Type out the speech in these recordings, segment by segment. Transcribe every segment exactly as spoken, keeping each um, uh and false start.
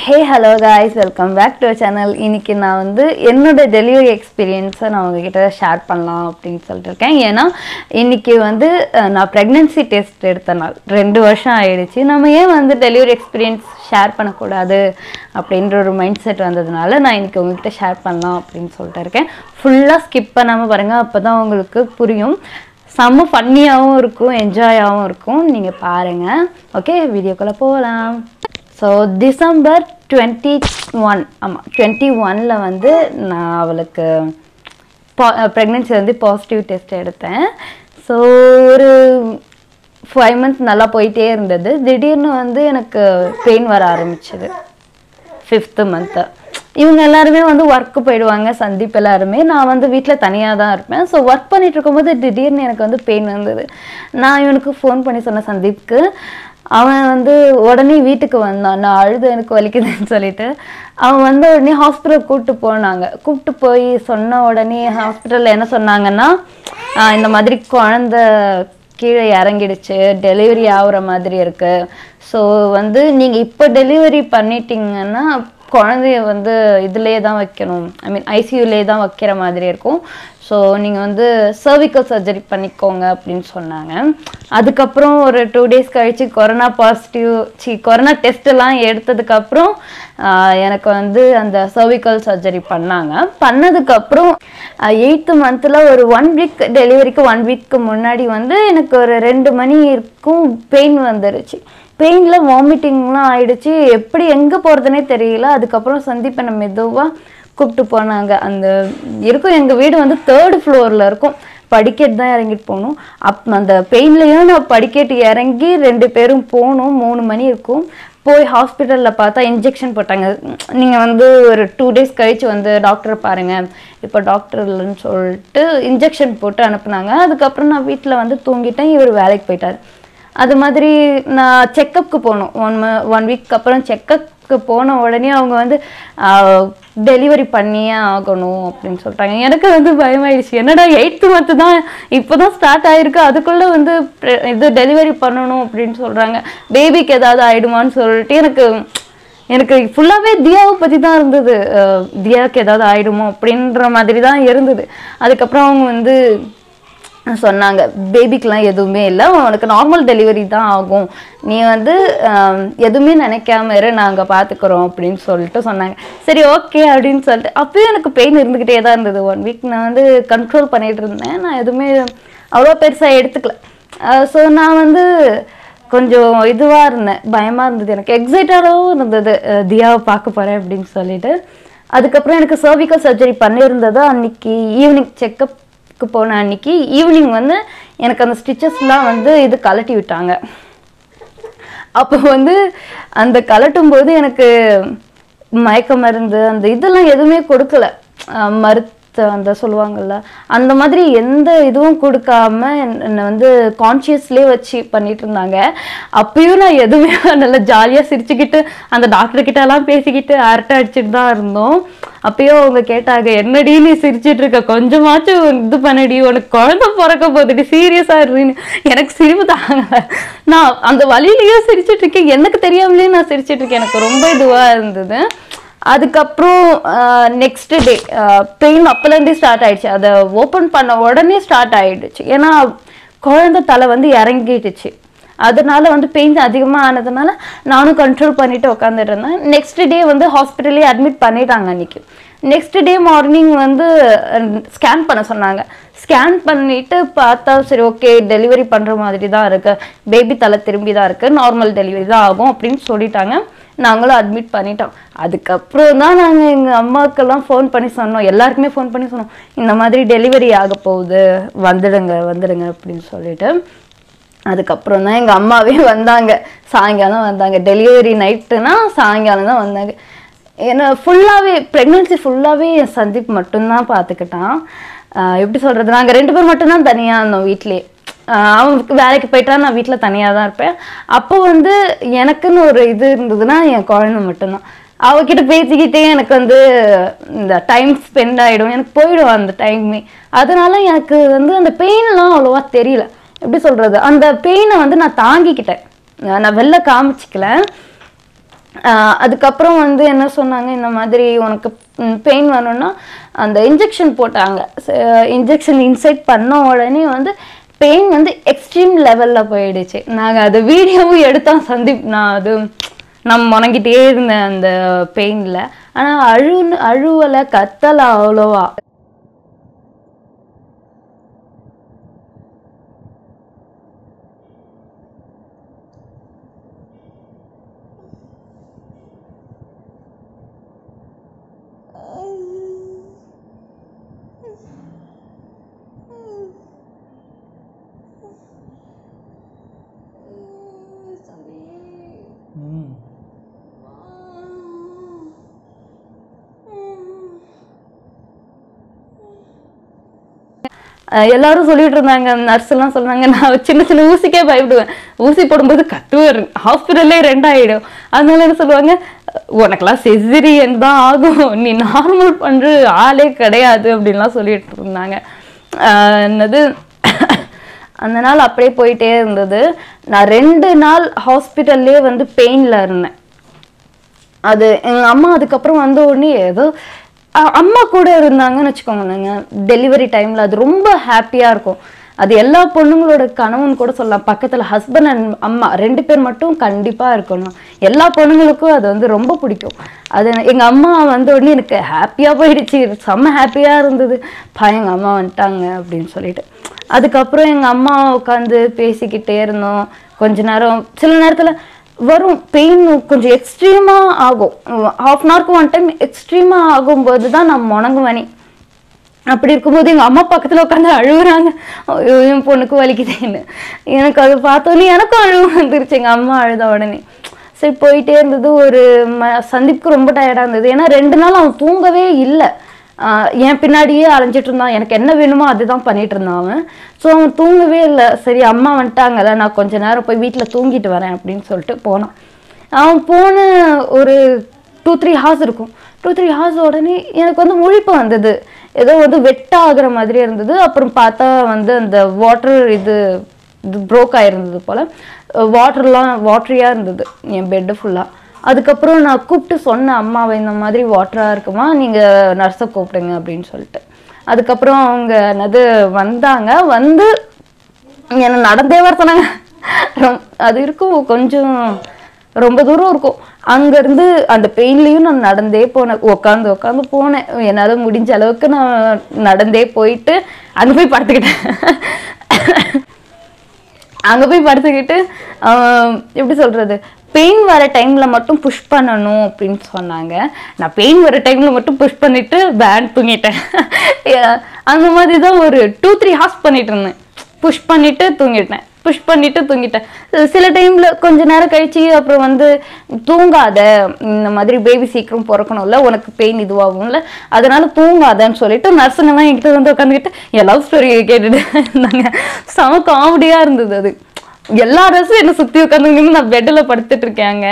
Hey hello guys welcome back to channel इनके ना वो इन डेलीवरी एक्सपीरियंस ना उंगकिட்ட ஷேர் பண்ணலாம் அப்படினு சொல்லிட்டேன் ஏனா இன்னைக்கு வந்து நான் பிரெக்னன்சி டெஸ்ட் எடுத்த நாள் दो வருஷம் ஆயிடுச்சு நாம ஏன் வந்து டெலிவரி எக்ஸ்பீரியன்ஸ் ஷேர் பண்ண கூடாது அப்படிங்கற ஒரு மைண்ட் செட் வந்ததனால நான் இன்னைக்கு உங்ககிட்ட ஷேர் பண்ணலாம் அப்படினு சொல்லிட்டே இருக்கேன் ஃபுல்லா ஸ்கிப் பண்ணாம பாருங்க அப்பதான் உங்களுக்கு புரியும் செம ஃபன்னியாவும் இருக்கும் என்ஜாயாவும் இருக்கும் நீங்க பாருங்க ஓகே வீடியோக்குள்ள போலாம் So December twenty-one ஆமா twenty-one ல வந்து நான் அவளுக்கு பிரெக்னன்சி வந்து பாசிட்டிவ் டெஸ்ட் எடுத்தேன் சோ ஒரு फ़ाइव मंथ्स நல்லா போயிட்டே இருந்தது திடீர்னு வந்து எனக்கு பெயின் வர ஆரம்பிச்சது फ़िफ़्थ मंथ இவங்க எல்லாரும் வந்து வர்க் போய்டுவாங்க சந்தீப் எல்லாரும் நான் வந்து வீட்ல தனியா தான் இருப்பேன் சோ வர்க் பண்ணிட்டு இருக்கும்போது திடீர்னு எனக்கு வந்து பெயின் வந்தது நான் இவனுக்கு ஃபோன் பண்ணி சொன்ன சந்தீப்க்கு அவன் வந்து உடனே வீட்டுக்கு வந்தான் நான் அழுது எனக்கு வலிக்குதுன்னு சொல்லிட்டு அவன் வந்து உடனே ஹாஸ்பிடல் கூட்டி போனாங்க கூட்டி போய் சொன்ன உடனே ஹாஸ்பிடல்ல என்ன சொன்னாங்கன்னா இந்த மாதிரி குழந்தை கீழே இறங்கிடுச்சு டெலிவரி ஆகுற மாதிரி இருக்கு சோ வந்து நீங்க இப்ப டெலிவரி பண்ணிட்டீங்கன்னா குழந்தையை வந்து இதுலயே தான் வைக்கணும் ஐ மீன் ஐசியூ லயே தான் வைக்கிற மாதிரி இருக்கும் சோ நீங்க வந்து சர்விக்கல் சர்ஜரி பண்ணிக்கோங்க அப்படினு சொன்னாங்க அதுக்கு அப்புறம் ஒரு टू டேஸ் கழிச்சு கொரோனா பாசிட்டிவ் சி கொரோனா டெஸ்ட் எல்லாம் எடுத்ததுக்கு அப்புறம் எனக்கு வந்து அந்த சர்விக்கல் சர்ஜரி பண்ணாங்க பண்ணதுக்கு அப்புறம் एट्थ मंथல ஒரு वन வீக் டெலிவரிக்கு वन வீக்க்கு முன்னாடி வந்து எனக்கு ஒரு टू மணி இருக்கும் பெயின் வந்துருச்சு பெயின்ல வாமிட்டிங்லாம் ஆயிடுச்சு எப்படி எங்க போறதுனே தெரியல அதுக்கு அப்புறம் சந்தீப் நம்ம மெதுவா கூப்பிட்டு போனாங்க அந்த இருக்கும் எங்க வீடு வந்து थर्ड ஃப்ளோர்ல இருக்கும் படிக்கட் தான் இறங்கிட்டு போனும் அந்த பெயின்லயும் நான் படிக்கட் இறங்கி ரெண்டு பேரும் போனும் थ्री மணி இருக்கும் போய் ஹாஸ்பிடல்ல பார்த்தா இன்ஜெக்ஷன் போட்டாங்க நீங்க வந்து ஒரு टू டேஸ் கழிச்சு வந்து டாக்டர் பாருங்க இப்போ டாக்டர் இல்லன்னு சொல்லிட்டு இன்ஜெக்ஷன் போட்டு அனுப்புனாங்க அதுக்கு அப்புறம் நான் வீட்ல வந்து தூங்கிட்டேன் இவர் வேலைக்கு போயிட்டாரு அது மாதிரி நான் செக்கப்புக்கு போனும் वन வீக் அப்புறம் செக்கப்புக்கு போன உடனே அவங்க வந்து டெலிவரி பண்ணியே ஆகணும் அப்படினு சொல்றாங்க எனக்கு வந்து பயம் ஆயிடுச்சு என்னடா एट्थ मंथ தான் இப்போதான் ஸ்டார்ட் ஆயிருக்கு அதுக்குள்ள வந்து இது டெலிவரி பண்ணனும் அப்படினு சொல்றாங்க பேபிக்கு ஏதாவது ஆயிடுமான்னு சொல்லிட்டு எனக்கு எனக்கு ஃபுல்லாவே தியாவை பத்தி தான் இருந்தது தியாக்கு ஏதாவது ஆயிடுமோ அப்படின்ற மாதிரி தான் இருந்தது அதுக்கு அப்புறம் அவங்க வந்து சொன்னாங்க பேபிக்குலாம் எதுமே இல்ல உங்களுக்கு நார்மல் டெலிவரி தான் ஆகும் நீ வந்து எதுமே நினைக்காம இரு நாங்க பாத்துக்கறோம் அப்படினு சொல்லிட்டு சொன்னாங்க சரி ஓகே அப்படினு சொல்லிட்டு அப்போ எனக்கு பெயின் இருந்துக்கிட்டே தான் இருந்தது वन வீக் நான் வந்து கண்ட்ரோல் பண்ணிட்டு இருந்தேன் நான் எதுமே அவ்வளவு பெருசா எடுத்துக்கல சோ நான் வந்து கொஞ்சம் இதுவா இருந்தேன் பயமா இருந்தது எனக்கு எக்ஸைட்டாவோ இருந்தது தியாவை பார்க்க போறேன் அப்படினு சொல்லிட்டு அதுக்கு அப்புறம் எனக்கு சர்விக்கல் சர்ஜரி பண்ணிருந்தது அன்னைக்கு ஈவினிங் செக்கப் போன அன்னைக்கு ஈவினிங் வந்து எனக்கு அந்த ஸ்டிச்சஸ்லாம் வந்து இது கலட்டி விட்டாங்க அப்ப வந்து அந்த கலட்டும்போது எனக்கு மயக்க மருந்து அந்த இதெல்லாம் எதுமே கொடுக்கல மருத்து அந்த சொல்வாங்கல்ல அந்த மாதிரி எந்த இதுவும் கொடுக்காம என்ன வந்து கான்ஷியஸ்லயே வச்சு பண்ணிட்டு இருந்தாங்க அப்பயும் நான் எதுமே நல்ல ஜாலியா சிரிச்சிக்கிட்டு அந்த டாக்டர் கிட்ட எல்லாம் பேசிக்கிட்டு அரட்டை அடிச்சிட்டு தான் இருந்தோம் அப்பயோ அவங்க கேட்டாங்க என்னடி நீ சிரிச்சிட்டு இருக்க கொஞ்சமாச்சும் இது பண்ணடி உனக்கு குழந்தை பிறக்க போதுடி சீரியஸா இருன்னு எனக்கு சிரிப்பு தாங்க நான் அந்த வலியிலேயே சிரிச்சிட்டு இருக்கேன் எனக்கு தெரியாமலே நான் சிரிச்சிட்டு இருக்கேன் எனக்கு ரொம்ப இதுவா இருந்தது அதுக்கப்புறம் நெக்ஸ்ட் டே பெயின் அப்பலேருந்து ஸ்டார்ட் ஆயிடுச்சு அதை ஓப்பன் பண்ண உடனே ஸ்டார்ட் ஆயிடுச்சு ஏன்னா குழந்தை தலை வந்து இறங்கிடுச்சு அதனால வந்து பெயின் அதிகமா ஆனதனால நானும் கண்ட்ரோல் பண்ணிட்டு உட்கார்ந்துட்டு இருந்தேன் நெக்ஸ்ட் டே வந்து ஹாஸ்பிடல்ல அட்மிட் பண்ணிட்டாங்க அன்னைக்கு நெக்ஸ்ட் டே மார்னிங் வந்து ஸ்கேன் பண்ண சொன்னாங்க ஸ்கேன் பண்ணிட்டு பார்த்தா சரி ஓகே டெலிவரி பண்ற மாதிரி தான் இருக்கு பேபி தலை திரும்பி தான் இருக்கு நார்மல் டெலிவரி தான் ஆகும் அப்படினு சொல்லிட்டாங்க நாங்களும் அட்மிட் பண்ணிட்டோம் அதுக்கு அப்புறம் தான் நாங்க எங்க அம்மாக்கெல்லாம் ஃபோன் பண்ணி சொன்னோம் எல்லாருக்குமே ஃபோன் பண்ணி சொன்னோம் இந்த மாதிரி டெலிவரி ஆக போகுது வந்துடுங்க வந்துடுங்க அப்படினு சொல்லிட்டு அதுக்கு அப்புறம் தான் எங்க அம்மாவே வந்தாங்க சாயங்காலம் வந்தாங்க டெலிவரி நைட்னா சாயங்காலம் தான் வந்தாங்க ஏன்னா ஃபுல்லாவே பிரெக்னன்சி ஃபுல்லாவே சந்தீப் மட்டும் தான் பாத்துக்கிட்டான் எப்படி சொல்றது நாங்க ரெண்டு பேர் மட்டும் தான் தனியா இருந்தோம் வீட்லயே அவன் வேலைக்கு போயிட்டா நான் வீட்ல தனியா தான் இருப்பேன் அப்போ வந்து எனக்குன்னு ஒரு இது இருந்ததுன்னா என் குழந்தை மட்டும்தான் அவகிட்ட பேசிக்கிட்டே எனக்கு வந்து இந்த டைம் ஸ்பெண்ட் ஆயிடும் எனக்கு போயிடும் அந்த டைமே அதனால எனக்கு வந்து அந்த பெயின் எல்லாம் அவ்வளவா தெரியல எப்படி சொல்றது அந்த பெயினை வந்து நான் தாங்கிக்கிட்டேன் நான் வெளில காமிச்சிக்கல அதுக்கப்புறம் வந்து என்ன சொன்னாங்க இந்த மாதிரி உங்களுக்கு பெயின் வரணும்னா அந்த இன்ஜெக்ஷன் போட்டாங்க இன்ஜெக்ஷன் இன்சைட் பண்ண உடனே வந்து பெயின் வந்து எக்ஸ்ட்ரீம் லெவல்ல போயிடுச்சு நான் அந்த வீடியோவை எடுத்தா சந்தீப் நான் அது நம்ம மனங்கிட்டே இருந்த அந்த பெயின்ல ஆனா அழு அழுவல கத்தல அவ்வளோவா எல்லாரும் சொல்லிட்டு இருந்தாங்க நர்ஸ் எல்லாம் சொன்னாங்க நான் சின்ன சின்ன ஊசிக்கே பயப்படுவேன் ஊசி போடும்போது கத்துவேன் ஹாஸ்பிடல்லே ரெண்டா ஆயிடும் அதனால என்ன சொல்லுவாங்க உனக்கெல்லாம் செசரியன் தான் ஆகும் நீ நார்மல் பண்ற ஆளே கிடையாது அப்படின்லாம் சொல்லிட்டு இருந்தாங்க என்னது அந்த நாள் அப்படியே போயிட்டே இருந்தது நான் ரெண்டு நாள் ஹாஸ்பிடல்லே வந்து பெயின்ல இருந்தேன் அது எங்க அம்மா அதுக்கு அப்புறம் வந்த உடனே ஏதோ அம்மா கூட இருந்தாங்கன்னு வெச்சுக்கோங்க டெலிவரி டைம்ல அது ரொம்ப ஹாப்பியா இருக்கும் அது எல்லா பொண்ணுங்களோட கனவும் கூட சொல்லலாம் பக்கத்துல ஹஸ்பண்ட் அண்ட் அம்மா ரெண்டு பேர் மட்டும் கண்டிப்பா இருக்கணும் எல்லா பொண்ணுங்களுக்கும் அது வந்து ரொம்ப பிடிக்கும் அது எங்க அம்மா வந்த உடனே எனக்கு ஹாப்பியா போயிடுச்சு செம்ம ஹாப்பியா இருந்தது பா எங்க அம்மா வந்துட்டாங்க அப்படின்னு சொல்லிட்டு அதுக்கப்புறம் எங்க அம்மா உட்காந்து பேசிக்கிட்டே இருந்தோம் கொஞ்ச நேரம் சில நேரத்துல வரும் பெயின் கொஞ்சம் எக்ஸ்ட்ரீமா ஆகும் ஹாஃப் அன் ஹவருக்கு ஒன் டைம் எக்ஸ்ட்ரீமா ஆகும்போது தான் நான் முணங்குவேனே அப்படி இருக்கும்போது எங்கள் அம்மா பக்கத்தில் உட்காந்து அழுகுறாங்க என் பொண்ணுக்கு வலிக்குதேன்னு எனக்கு அதை பார்த்தோன்னே எனக்கும் அழுவு வந்துருச்சு எங்கள் அம்மா அழுத உடனே சரி போயிட்டே இருந்தது ஒரு ம சந்திப்புக்கு ரொம்ப டயர்டாக இருந்தது ஏன்னா ரெண்டு நாள் அவன் தூங்கவே இல்லை என் பின்னாடியே அலைஞ்சிட்டு இருந்தான் எனக்கு என்ன வேணுமோ அதுதான் பண்ணிட்டு இருந்தான் அவன் ஸோ அவன் தூங்கவே இல்லை சரி அம்மா வந்துட்டாங்கல்ல நான் கொஞ்ச நேரம் போய் வீட்டில் தூங்கிட்டு வரேன் அப்படின்னு சொல்லிட்டு போனான் அவன் போன ஒரு டூ த்ரீ ஹார்ஸ் இருக்கும் டூ த்ரீ ஹார்ஸ் உடனே எனக்கு வந்து முழிப்பு வந்தது ஏதோ வந்து வெட்ட ஆகுற மாதிரி இருந்தது அப்புறம் பார்த்தா வந்து அந்த வாட்டர் இது இது ப்ரோக் ஆகிருந்தது போல் வாட்டர்லாம் வாட்டரியாக இருந்தது என் பெட்டு ஃபுல்லாக அதுக்கப்புறம் நான் கூப்பிட்டு சொன்னேன் அம்மாவை இந்த மாதிரி வாட்டராக இருக்குமா நீங்கள் நர்ஸை கூப்பிடுங்க அப்படின்னு சொல்லிட்டு அதுக்கப்புறம் அவங்க என்னது வந்தாங்க வந்து என்னை நடந்தே வர சொன்னாங்க அது இருக்கும் கொஞ்சம் ரொம்ப தூரம் இருக்கும் அங்கேருந்து அந்த பெயின்லேயும் நான் நடந்தே போனேன் உட்காந்து உட்காந்து போனேன் என்னால் முடிஞ்ச அளவுக்கு நான் நடந்தே போயிட்டு அங்கே போய் படுத்துக்கிட்டேன் அங்கே போய் படுத்துக்கிட்டு எப்படி சொல்கிறது பெயின் வர டைமில் மட்டும் புஷ் பண்ணணும் அப்படின்னு சொன்னாங்க நான் பெயின் வர டைமில் மட்டும் புஷ் பண்ணிவிட்டு பேண்ட் தூங்கிட்டேன் அந்த மாதிரி தான் ஒரு டூ த்ரீ ஹார்ஸ் பண்ணிட்டு இருந்தேன் புஷ் பண்ணிவிட்டு தூங்கிட்டேன் புஷ் பண்ணிவிட்டு தூங்கிட்டேன் சில டைமில் கொஞ்சம் நேரம் கழிச்சு அப்புறம் வந்து தூங்காத இந்த மாதிரி பேபி சீக்கிரம் பிறக்கணும்ல உனக்கு பெயின் இதுவாகும்ல அதனால தூங்காதன்னு சொல்லிட்டு நர்ஸுங்கெல்லாம் என்கிட்ட வந்து உட்காந்துக்கிட்டு என் லவ் ஸ்டோரி கேட்டுட்டு இருந்தாங்க செம காமெடியாக இருந்தது அது எல்லா நர்ஸும் என்னை சுற்றி உட்காந்துக்கிட்டு நான் பெட்டில் படுத்துட்டு இருக்காங்க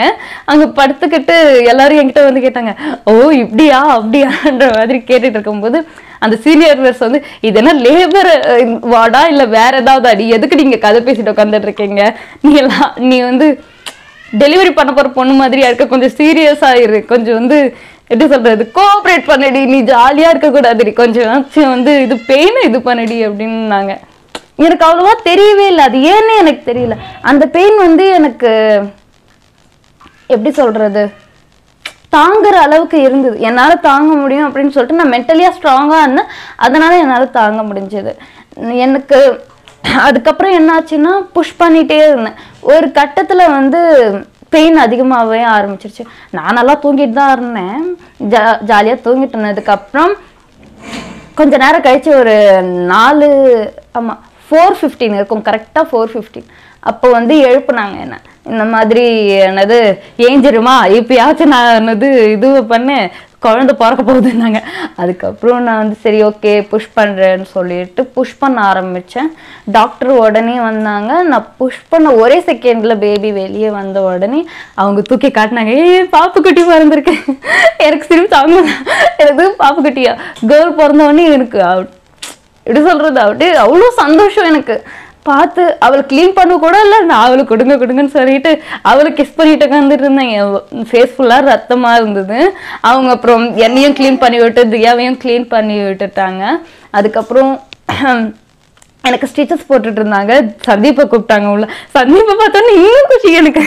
அங்கே படுத்துக்கிட்டு எல்லாரும் என்கிட்ட வந்து கேட்டாங்க ஓ இப்படியா அப்படியான்ற மாதிரி கேட்டுட்டு இருக்கும்போது அந்த சீனியர் நர்ஸ் வந்து இது என்ன லேபர் வார்டா இல்லை வேற ஏதாவது அடி எதுக்கு நீங்கள் கதை பேசிட்டு உட்காந்துட்டு இருக்கீங்க நீ எல்லாம் நீ வந்து டெலிவரி பண்ண போகிற பொண்ணு மாதிரியா இருக்க கொஞ்சம் சீரியஸாக இரு கொஞ்சம் வந்து எப்படி சொல்கிறது கோஆப்ரேட் பண்ணடி நீ ஜாலியாக இருக்கக்கூடாது கொஞ்சம் வந்து இது பெயின் இது பண்ணடி அப்படின்னாங்க எனக்கு அவ்வளோவா தெரியவே இல்லை அது ஏன்னு எனக்கு தெரியல அந்த பெயின் வந்து எனக்கு எப்படி சொல்கிறது தாங்குற அளவுக்கு இருந்தது என்னால் தாங்க முடியும் அப்படின்னு சொல்லிட்டு நான் மென்டலியாக ஸ்ட்ராங்காக இருந்தேன் அதனால என்னால் தாங்க முடிஞ்சது எனக்கு அதுக்கப்புறம் என்னாச்சுன்னா புஷ் பண்ணிகிட்டே இருந்தேன் ஒரு கட்டத்தில் வந்து பெயின் அதிகமாகவே ஆரம்பிச்சிருச்சு நான் நல்லா தூங்கிட்டு தான் இருந்தேன் ஜா ஜாலியாக தூங்கிட்டு இருந்தேன் அதுக்கப்புறம் கொஞ்ச நேரம் கழிச்சு ஒரு நாலு ஆமாம் ஃபோர் ஃபிஃப்டின் இருக்கும் கரெக்டாக ஃபோர் ஃபிஃப்டின் அப்போ வந்து எழுப்புனாங்க என்ன இந்த மாதிரி என்னது ஏஞ்சிருமா இப்போயாச்சும் நான் என்னது இதுவை பண்ணு குழந்தை பிறக்க போகுதுன்னாங்க அதுக்கப்புறம் நான் வந்து சரி ஓகே புஷ் பண்ணுறேன்னு சொல்லிட்டு புஷ் பண்ண ஆரம்பித்தேன் டாக்டர் உடனே வந்தாங்க நான் புஷ் பண்ண ஒரே செகண்டில் பேபி வெளியே வந்த உடனே அவங்க தூக்கி காட்டினாங்க ஏ பாப்புக்குட்டி பிறந்திருக்கேன் எனக்கு திரும்பி தாங்க எனக்கு பாப்புக்குட்டியா கேர்ள் பிறந்த உடனே எனக்கு எப்படி சொல்கிறது அப்படியே அவ்வளோ சந்தோஷம் எனக்கு பார்த்து அவள் க்ளீன் பண்ணு கூட இல்ல நான் அவளை கொடுங்க கொடுங்கன்னு சொல்லிட்டு அவளை கிஸ் பண்ணிட்டு கந்துட்டு இருந்தேன். ஃபேஸ் ஃபுல்லா ரத்தமா இருந்தது. அவங்க அப்புறம் என்னையும் க்ளீன் பண்ணி விட்டு தியாவையும் க்ளீன் பண்ணி விட்டுட்டாங்க. அதுக்கப்புறம் எனக்கு ஸ்டிச்சஸ் போட்டுட்டு இருந்தாங்க. சந்தீப்பை கூப்பிட்டாங்க உள்ள. சந்தீப்பை பார்த்தோன்னே இன்னும் குஷி எனக்கு.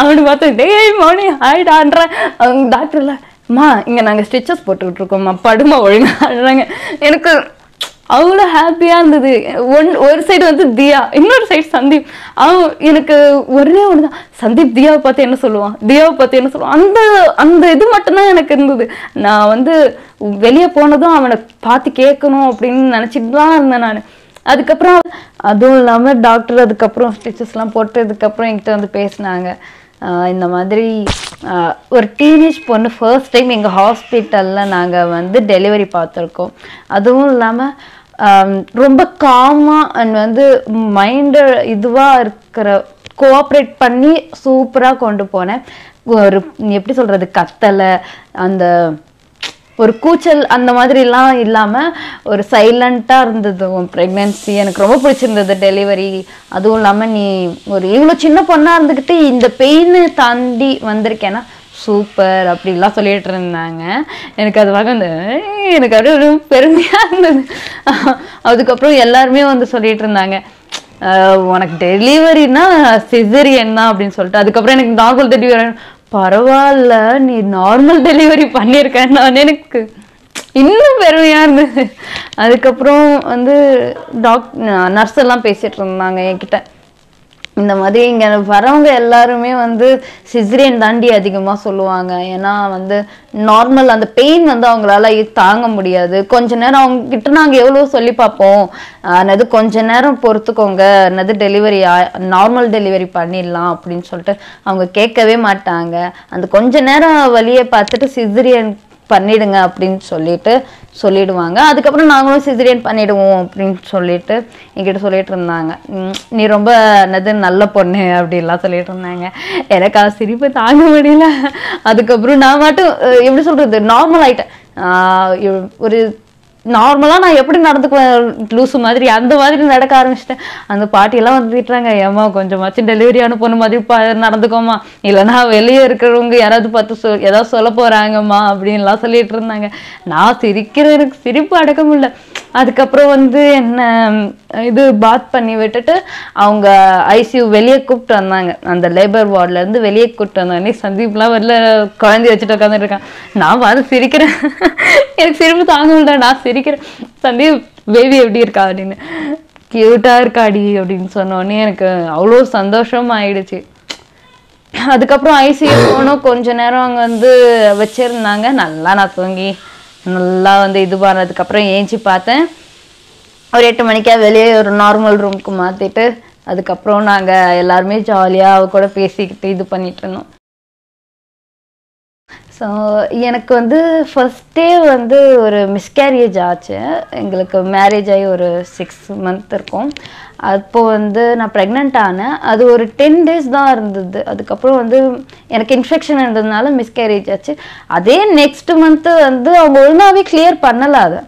அவனு பார்த்தோம் டேய் மௌனி ஆயிட்டான்றான். அவங்க டாக்டர்ல அம்மா இங்கே நாங்கள் ஸ்டிச்சஸ் போட்டுக்கிட்டு இருக்கோம்மா படுமா ஒழுங்கா ஆடுறாங்க. எனக்கு அவ்வளோ ஹாப்பியாக இருந்தது. ஒன் ஒரு சைடு வந்து தியா, இன்னொரு சைடு சந்தீப். அவன் எனக்கு ஒரே ஒன்று தான், சந்தீப் தியாவை பார்த்து என்ன சொல்லுவான், தியாவை பார்த்து என்ன சொல்லுவான், அந்த அந்த இது மட்டும்தான் எனக்கு இருந்தது. நான் வந்து வெளியே போனதும் அவனை பார்த்து கேட்கணும் அப்படின்னு நினச்சிட்டு தான் இருந்தேன் நான். அதுக்கப்புறம் அதுவும் இல்லாமல் டாக்டர் அதுக்கப்புறம் ஸ்டிச்சஸ்லாம் போட்டதுக்கப்புறம் என்கிட்ட வந்து பேசினாங்க. இந்த மாதிரி ஒரு டீனேஜ் பொண்ணு ஃபர்ஸ்ட் டைம் எங்கள் ஹாஸ்பிட்டலில் நாங்கள் வந்து டெலிவரி பார்த்துருக்கோம். அதுவும் இல்லாமல் ரொம்ப காமாக அண்ட் வந்து மைண்டு இதுவாக இருக்கிற கோஆப்ரேட் பண்ணி சூப்பராக கொண்டு போனேன். ஒரு எப்படி சொல்கிறது, கத்தலை, அந்த ஒரு கூச்சல் அந்த மாதிரிலாம் இல்லாமல் ஒரு சைலண்ட்டாக இருந்தது உன் ப்ரெக்னென்சி. எனக்கு ரொம்ப பிடிச்சிருந்தது டெலிவரி. அதுவும் இல்லாமல் நீ ஒரு இவ்வளோ சின்ன பொண்ணாக இருந்துக்கிட்டு இந்த பெயினை தாண்டி வந்திருக்கேன்னா சூப்பர் அப்படிலாம் சொல்லிகிட்டு இருந்தாங்க. எனக்கு அது வந்து எனக்கு அப்படியே ஒரு பெருமையாக இருந்தது. அதுக்கப்புறம் எல்லாருமே வந்து சொல்லிகிட்டு இருந்தாங்க உனக்கு டெலிவரினா சிசரியன் தான் அப்படின்னு சொல்லிட்டு. அதுக்கப்புறம் எனக்கு நாகூல் டெலிவரி பரவாயில்ல நீ நார்மல் டெலிவரி பண்ணியிருக்கேன் நான், எனக்கு இன்னும் பெருமையாக இருந்தது. அதுக்கப்புறம் வந்து டாக் நர்ஸ் எல்லாம் பேசிகிட்டு இருந்தாங்க என்கிட்ட. இந்த மாதிரி இங்கே வரவங்க எல்லாருமே வந்து சிசரியன் தாண்டி அதிகமாக சொல்லுவாங்க. ஏன்னா வந்து நார்மல் அந்த பெயின் வந்து அவங்களால தாங்க முடியாது. கொஞ்ச நேரம் அவங்கக்கிட்ட நாங்கள் எவ்வளோ சொல்லி பார்ப்போம், என்னது கொஞ்ச நேரம் பொறுத்துக்கோங்க, என்னது டெலிவரி நார்மல் டெலிவரி பண்ணிடலாம் அப்படின்னு சொல்லிட்டு அவங்க கேட்கவே மாட்டாங்க. அந்த கொஞ்ச நேரம் வழியை பார்த்துட்டு சிசரியன் பண்ணிடுங்க அப்படின்னு சொல்லிட்டு சொல்லிடுவாங்க. அதுக்கப்புறம் நாங்களும் சிசரியன் பண்ணிடுவோம் அப்படின்னு சொல்லிட்டு என்கிட்ட சொல்லிட்டு இருந்தாங்க. நீ ரொம்ப என்னது நல்ல பொண்ணு அப்படிலாம் சொல்லிட்டு இருந்தாங்க. எனக்கு அது சிரிப்பு தாங்க முடியல. அதுக்கப்புறம் நான் மட்டும் எப்படி சொல்கிறது நார்மல் ஆகிட்டேன். ஒரு நார்மலாக நான் எப்படி நடந்துக்குவேன் லூசு மாதிரி அந்த மாதிரி நடக்க ஆரம்பிச்சிட்டேன். அந்த பாட்டியெல்லாம் வந்து திட்டுறாங்க, ஏமா கொஞ்சமாச்சும் டெலிவரியான பொண்ணு மாதிரி பா நடந்துக்கோமா, இல்லைனா வெளியே இருக்கிறவங்க யாராவது பார்த்து சொ ஏதாவது சொல்ல போகிறாங்கம்மா அப்படின்லாம் சொல்லிட்டு இருந்தாங்க. நான் சிரிக்கிற எனக்கு சிரிப்பு அடக்க முடியல. அதுக்கப்புறம் வந்து என்ன இது பாத் பண்ணி விட்டுட்டு அவங்க ஐசியூ வெளியே கூப்பிட்டு வந்தாங்க. அந்த லேபர் வார்ட்லேருந்து வெளியே கூப்பிட்டு வந்தாங்க. சந்தீப்லாம் வரல குழந்தைய வச்சுட்டு உட்காந்துட்டு இருக்கான். நான் வந்து சிரிக்கிறேன், எனக்கு சிரிப்பு தாங்க முடியல. நான் சிரிக்கிறேன், சந்தீப் பேபி எப்படி இருக்கா அப்படின்னு, கியூட்டாக இருக்காடி அப்படின்னு சொன்னோடனே எனக்கு அவ்வளோ சந்தோஷமாக ஆயிடுச்சு. அதுக்கப்புறம் ஐசியூ போனோம். கொஞ்சம் நேரம் அங்கே வந்து வச்சுருந்தாங்க. நல்லா நான் தூங்கி நல்லா வந்து இது பண்ணதுக்கப்புறம் ஏஞ்சி பார்த்தேன். ஒரு எட்டு மணிக்கா வெளியே ஒரு நார்மல் ரூமுக்கு மாற்றிட்டு அதுக்கப்புறம் நாங்கள் எல்லாருமே ஜாலியாக அவ கூட பேசிக்கிட்டு இது பண்ணிகிட்டு இருந்தோம். ஸோ எனக்கு வந்து ஃபஸ்ட்டே வந்து ஒரு மிஸ்கேரியேஜ் ஆச்சு. எங்களுக்கு மேரேஜ் ஆகி ஒரு சிக்ஸ் மந்த் இருக்கும். அப்போது வந்து நான் ப்ரெக்னென்ட் ஆனேன். அது ஒரு டென் டேஸ் தான் இருந்தது. அதுக்கப்புறம் வந்து எனக்கு இன்ஃபெக்ஷன் இருந்ததுனால மிஸ்கேரேஜ் ஆச்சு. அதே நெக்ஸ்ட் மந்த்து வந்து அவங்க ஒழுங்காகவே கிளியர் பண்ணலை. அதை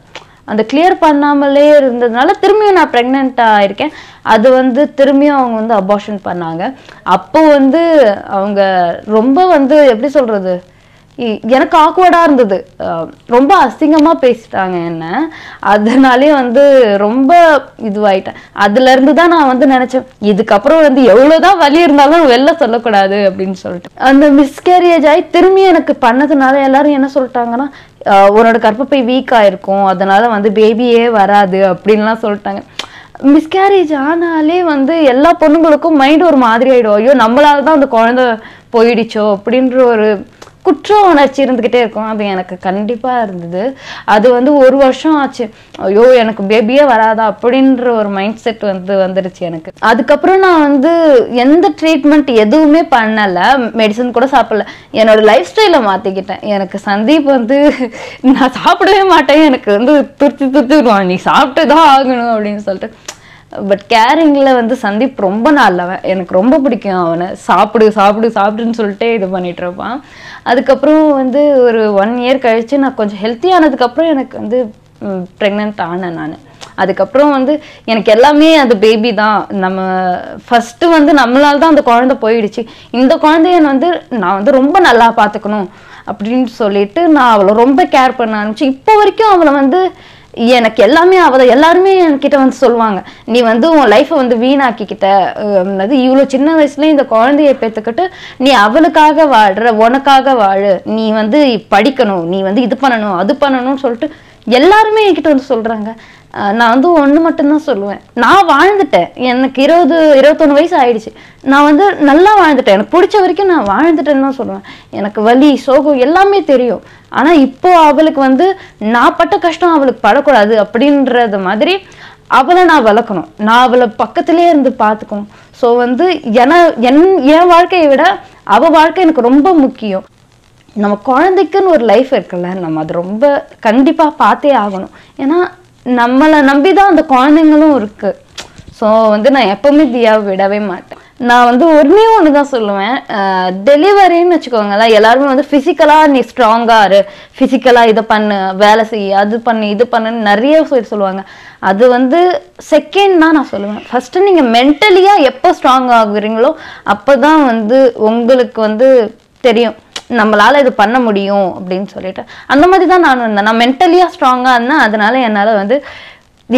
அந்த கிளியர் பண்ணாமலே இருந்ததுனால திரும்பியும் நான் ப்ரெக்னென்ட்டாக ஆகிருக்கேன். அது வந்து திரும்பியும் அவங்க வந்து அபார்ஷன் பண்ணாங்க. அப்போ வந்து அவங்க ரொம்ப வந்து எப்படி சொல்கிறது எனக்கு ஆக்வர்டாக இருந்தது. ரொம்ப அசிங்கமாக பேசிட்டாங்க என்ன. அதனாலே வந்து ரொம்ப இதுவாகிட்டேன். அதுலேருந்து தான் நான் வந்து நினச்சேன் இதுக்கப்புறம் வந்து எவ்வளோ தான் வலி இருந்தாலும் வெளில சொல்லக்கூடாது அப்படின்னு சொல்லிட்டு. அந்த மிஸ்கேரியேஜ் ஆகி திரும்பி எனக்கு பண்ணதுனால எல்லாரும் என்ன சொல்லிட்டாங்கன்னா உன்னோட கற்பப்பை வீக்காக இருக்கும், அதனால வந்து பேபியே வராது அப்படின்லாம் சொல்லிட்டாங்க. மிஸ்கேரேஜ் ஆனாலே வந்து எல்லா பொண்ணுங்களுக்கும் மைண்டு ஒரு மாதிரி ஆகிடும். ஐயோ நம்மளால தான் அந்த குழந்தை போயிடுச்சோ அப்படின்ற ஒரு குற்ற உணர்ச்சி இருந்துக்கிட்டே இருக்கும். அது எனக்கு கண்டிப்பாக இருந்தது. அது வந்து ஒரு வருஷம் ஆச்சு. ஐயோ எனக்கு பேபியே வராதா அப்படின்ற ஒரு மைண்ட் செட் வந்து வந்துடுச்சு எனக்கு. அதுக்கப்புறம் நான் வந்து எந்த ட்ரீட்மெண்ட் எதுவுமே பண்ணலை, மெடிசன் கூட சாப்பிடல. என்னோடய லைஃப் ஸ்டைலை மாற்றிக்கிட்டேன். எனக்கு சந்தீப் வந்து நான் சாப்பிடவே மாட்டேன், எனக்கு வந்து துருத்தி துருத்தி விடுவான், நீ சாப்பிட்டு தான் ஆகணும் அப்படின்னு சொல்லிட்டு. பட் கேரிங்கில் வந்து சந்தீப் ரொம்ப நல்லவன், எனக்கு ரொம்ப பிடிக்கும் அவனை. சாப்பிடு சாப்பிடு சாப்பிடுன்னு சொல்லிட்டே இது பண்ணிகிட்டு இருப்பான். அதுக்கப்புறம் வந்து ஒரு ஒன் இயர் கழித்து நான் கொஞ்சம் ஹெல்த்தியானதுக்கப்புறம் எனக்கு வந்து ப்ரெக்னென்ட் ஆனேன் நான். அதுக்கப்புறம் வந்து எனக்கு எல்லாமே அது பேபி தான். நம்ம ஃபர்ஸ்ட் வந்து நம்மளால தான் அந்த குழந்தை போயிடுச்சு. இந்த குழந்தையை வந்து நான் வந்து ரொம்ப நல்லா பாத்துக்கணும் அப்படினு சொல்லிட்டு நான் அவளை ரொம்ப கேர் பண்ண ஆரம்பிச்சு. இப்போ வரைக்கும் அவளை வந்து எனக்கு எல்லாமே அவ எல்லாருமே என்கிட்ட வந்து சொல்லுவாங்க, நீ வந்து உன் லைஃப்பை வந்து வீணாக்கிக்கிட்ட, அது இவ்வளோ சின்ன வயசுல இந்த குழந்தைய பெற்றுக்கிட்டு நீ அவளுக்காக வாழ்ற, உனக்காக வாழு, நீ வந்து படிக்கணும், நீ வந்து இது பண்ணணும் அது பண்ணணும்னு சொல்லிட்டு எல்லாருமே என்கிட்ட வந்து சொல்றாங்க. நான் வந்து ஒன்று மட்டும்தான் சொல்லுவேன், நான் வாழ்ந்துட்டேன். எனக்கு இருபது இருபத்தொன்று வயசு ஆயிடுச்சு. நான் வந்து நல்லா வாழ்ந்துட்டேன், எனக்கு பிடிச்ச வரைக்கும் நான் வாழ்ந்துட்டேன்னு தான் சொல்லுவேன். எனக்கு வலி சோகம் எல்லாமே தெரியும், ஆனால் இப்போ அவளுக்கு வந்து நான் பட்ட கஷ்டம் அவளுக்கு படக்கூடாது அப்படின்றது மாதிரி அவளை நான் வளர்க்கணும், நான் அவளை பக்கத்துலேயே இருந்து பார்த்துக்கணும். ஸோ வந்து என என் என் வாழ்க்கையை விட அவள் வாழ்க்கை எனக்கு ரொம்ப முக்கியம். நம்ம குழந்தைக்குன்னு ஒரு லைஃப் இருக்குல்ல, நம்ம அது ரொம்ப கண்டிப்பாக பார்த்தே ஆகணும். ஏன்னா நம்மளை நம்பி தான் அந்த குழந்தைங்களும் இருக்கு. ஸோ வந்து நான் எப்பவுமே தியாவை விடவே மாட்டேன். நான் வந்து ஒன்னே ஒன்று தான் சொல்லுவேன், டெலிவரின்னு வச்சுக்கோங்களேன், எல்லாருமே வந்து ஃபிசிக்கலாக நீ ஸ்ட்ராங்காக இரு, ஃபிசிக்கலாக இதை பண்ணு, வேலை செய்ய, அது பண்ணு, இது பண்ணுன்னு நிறைய சொல்லி சொல்லுவாங்க. அது வந்து செகண்ட் தான் நான் சொல்லுவேன். ஃபஸ்ட்டு நீங்கள் மென்டலியாக எப்போ ஸ்ட்ராங் ஆகுறீங்களோ அப்போ தான் வந்து உங்களுக்கு வந்து தெரியும் நம்மளால இது பண்ண முடியும் அப்படின்னு சொல்லிட்டு. அந்த மாதிரி தான் நானும் இருந்தேன். நான் மென்டலியா ஸ்ட்ராங்கா இருந்தேன், அதனால என்னால வந்து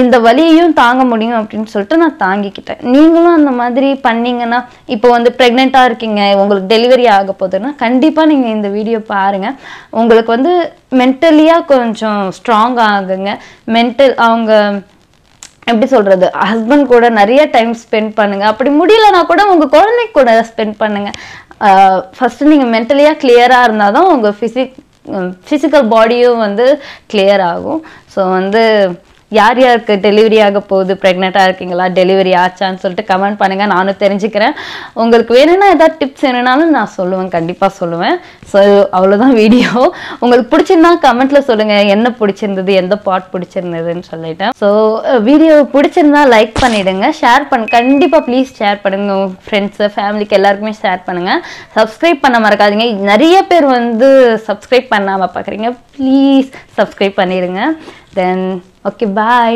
இந்த வலியையும் தாங்க முடியும் அப்படின்னு சொல்லிட்டு நான் தாங்கிக்கிட்டேன். நீங்களும் அந்த மாதிரி பண்ணீங்கன்னா, இப்போ வந்து ப்ரெக்னெண்டா இருக்கீங்க, உங்களுக்கு டெலிவரி ஆக போதுன்னா கண்டிப்பா நீங்க இந்த வீடியோ பாருங்க. உங்களுக்கு வந்து மென்டலியா கொஞ்சம் ஸ்ட்ராங் ஆகுங்க. மென்டல் அவங்க எப்படி சொல்கிறது, ஹஸ்பண்ட் கூட நிறைய டைம் ஸ்பெண்ட் பண்ணுங்கள், அப்படி முடியலனா கூட உங்கள் குழந்தைக்கு கூட ஸ்பெண்ட் பண்ணுங்கள். ஃபஸ்ட்டு நீங்கள் மென்டலியாக கிளியராக இருந்தால் தான் உங்கள் ஃபிசிக் ஃபிசிக்கல் பாடியும் வந்து கிளியர் ஆகும். ஸோ வந்து யார் யாருக்கு டெலிவரி ஆக போகுது, ப்ரெக்னெண்ட்டாக இருக்கீங்களா, டெலிவரி ஆச்சான்னு சொல்லிட்டு கமெண்ட் பண்ணுங்கள், நானும் தெரிஞ்சுக்கிறேன். உங்களுக்கு வேணும்னா ஏதாவது டிப்ஸ் வேணும்னாலும் நான் சொல்லுவேன், கண்டிப்பாக சொல்லுவேன். ஸோ அவ்வளோதான் வீடியோ. உங்களுக்கு பிடிச்சிருந்தா கமெண்ட்டில் சொல்லுங்கள் என்ன பிடிச்சிருந்தது, எந்த பாட் பிடிச்சிருந்ததுன்னு சொல்லிட்டேன். ஸோ வீடியோ பிடிச்சிருந்தா லைக் பண்ணிவிடுங்க, ஷேர் பண்ணு, கண்டிப்பாக ப்ளீஸ் ஷேர் பண்ணுங்கள், உங்கள் ஃப்ரெண்ட்ஸு ஃபேமிலிக்கு எல்லாருக்குமே ஷேர் பண்ணுங்கள். சப்ஸ்கிரைப் பண்ண மறக்காதீங்க, நிறைய பேர் வந்து சப்ஸ்கிரைப் பண்ணாமல் பார்க்குறீங்க, ப்ளீஸ் சப்ஸ்கிரைப் பண்ணிடுங்க. தென் okay, bye.